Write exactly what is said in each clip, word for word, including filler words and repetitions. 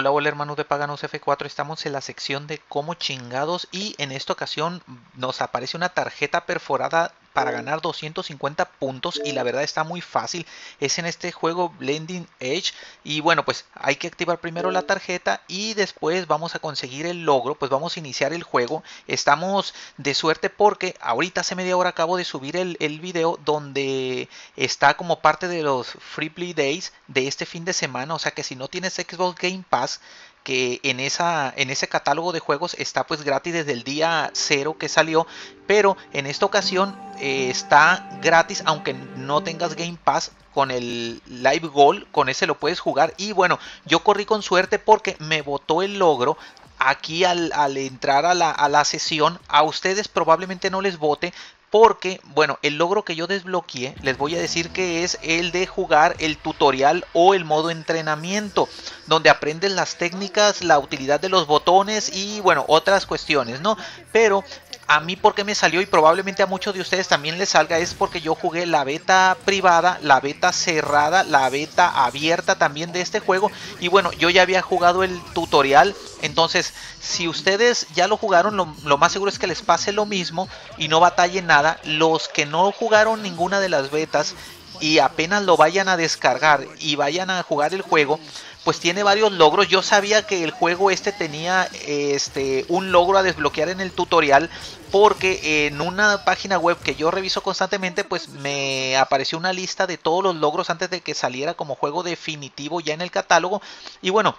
Hola, hola hermanos de Paganos F cuatro, estamos en la sección de cómo chingados y en esta ocasión nos aparece una tarjeta perforada para ganar doscientos cincuenta puntos y la verdad está muy fácil, es en este juego Bleeding Edge y bueno pues hay que activar primero la tarjeta y después vamos a conseguir el logro, pues vamos a iniciar el juego. Estamos de suerte porque ahorita hace media hora acabo de subir el, el video donde está como parte de los Free Play Days de este fin de semana, o sea que si no tienes Xbox Game Pass, que en, esa, en ese catálogo de juegos está pues gratis desde el día cero que salió, pero en esta ocasión eh, está gratis aunque no tengas Game Pass con el Live Gold, con ese lo puedes jugar y bueno, yo corrí con suerte porque me botó el logro. Aquí al, al entrar a la, a la sesión, a ustedes probablemente no les bote porque, bueno, el logro que yo desbloqueé, les voy a decir que es el de jugar el tutorial o el modo entrenamiento, donde aprendes las técnicas, la utilidad de los botones y, bueno, otras cuestiones, ¿no? Pero a mí porque me salió y probablemente a muchos de ustedes también les salga es porque yo jugué la beta privada, la beta cerrada, la beta abierta también de este juego y bueno, yo ya había jugado el tutorial, entonces si ustedes ya lo jugaron lo, lo más seguro es que les pase lo mismo y no batalle nada. Los que no jugaron ninguna de las betas y apenas lo vayan a descargar y vayan a jugar el juego, pues tiene varios logros. Yo sabía que el juego este tenía este, un logro a desbloquear en el tutorial porque en una página web que yo reviso constantemente pues me apareció una lista de todos los logros antes de que saliera como juego definitivo ya en el catálogo y bueno,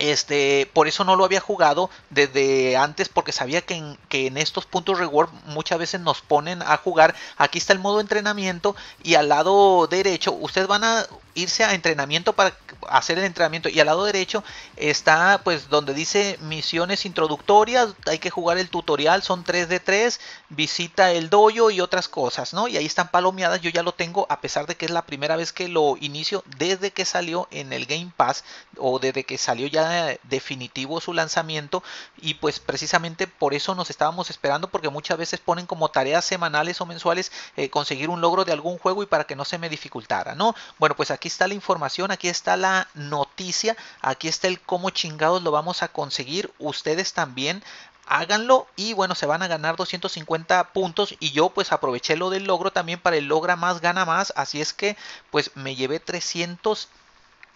Este, por eso no lo había jugado desde antes porque sabía que en, que en estos puntos reward muchas veces nos ponen a jugar. Aquí está el modo entrenamiento y al lado derecho ustedes van a irse a entrenamiento para hacer el entrenamiento y al lado derecho está pues donde dice misiones introductorias, hay que jugar el tutorial, son tres de tres, visita el dojo y otras cosas, ¿no? Y ahí están palomeadas, yo ya lo tengo a pesar de que es la primera vez que lo inicio desde que salió en el Game Pass o desde que salió ya definitivo su lanzamiento y pues precisamente por eso nos estábamos esperando porque muchas veces ponen como tareas semanales o mensuales eh, conseguir un logro de algún juego y para que no se me dificultara, ¿no? Bueno, pues aquí está la información, aquí está la noticia, aquí está el cómo chingados lo vamos a conseguir. Ustedes también háganlo y bueno, se van a ganar doscientos cincuenta puntos y yo pues aproveché lo del logro también para el logra más gana más, así es que pues me llevé trescientos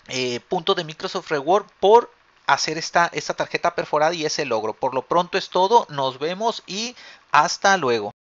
eh, puntos de Microsoft Rewards por hacer esta, esta tarjeta perforada y ese logro. Por lo pronto es todo, nos vemos y hasta luego.